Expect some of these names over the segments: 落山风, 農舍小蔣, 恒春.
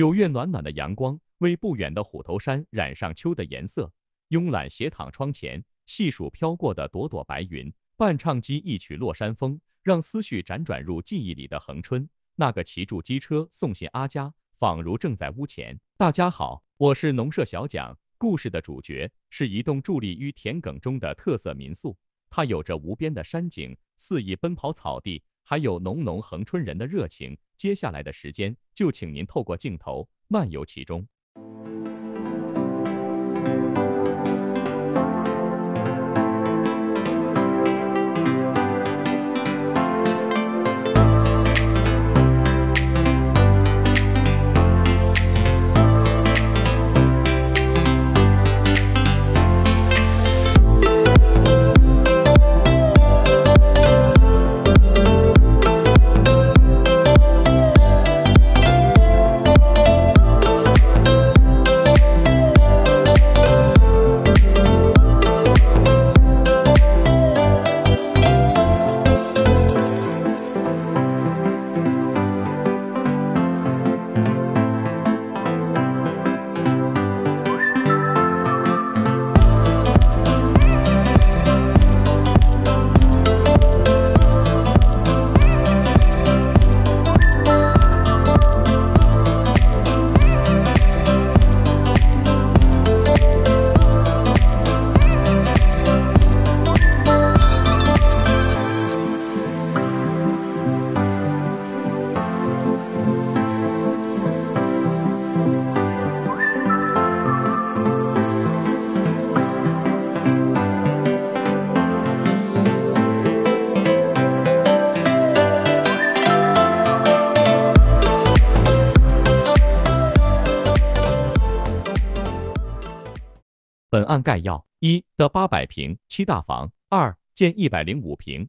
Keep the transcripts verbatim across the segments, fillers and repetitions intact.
九月暖暖的阳光为不远的虎头山染上秋的颜色，慵懒斜躺窗前，细数飘过的朵朵白云，伴唱机一曲《落山风》，让思绪辗转入记忆里的恒春。那个骑住机车送信阿家，仿如正在屋前。大家好，我是农舍小蒋。故事的主角是一栋伫立于田埂中的特色民宿，它有着无边的山景、肆意奔跑草地，还有浓浓恒春人的热情。接下来的时间，就请您透过镜头漫游其中。本案概要：一的八百平七大房，二建一百零五平。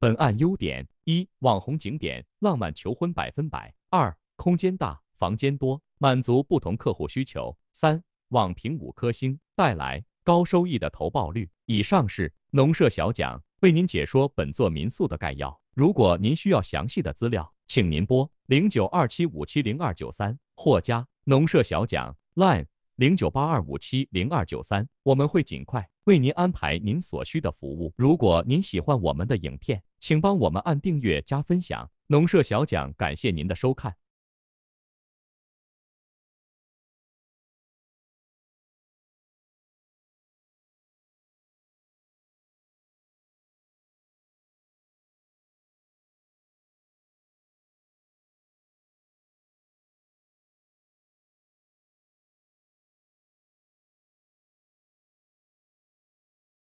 本案优点：一、网红景点，浪漫求婚百分百；二、空间大，房间多，满足不同客户需求；三、网评五颗星，带来高收益的投报率。以上是农舍小蒋为您解说本座民宿的概要。如果您需要详细的资料，请您拨零九二七五七零二九三或加农舍小蒋 Line。零九八二五七零二九三，我们会尽快为您安排您所需的服务。如果您喜欢我们的影片，请帮我们按订阅加分享。农舍小蒋感谢您的收看。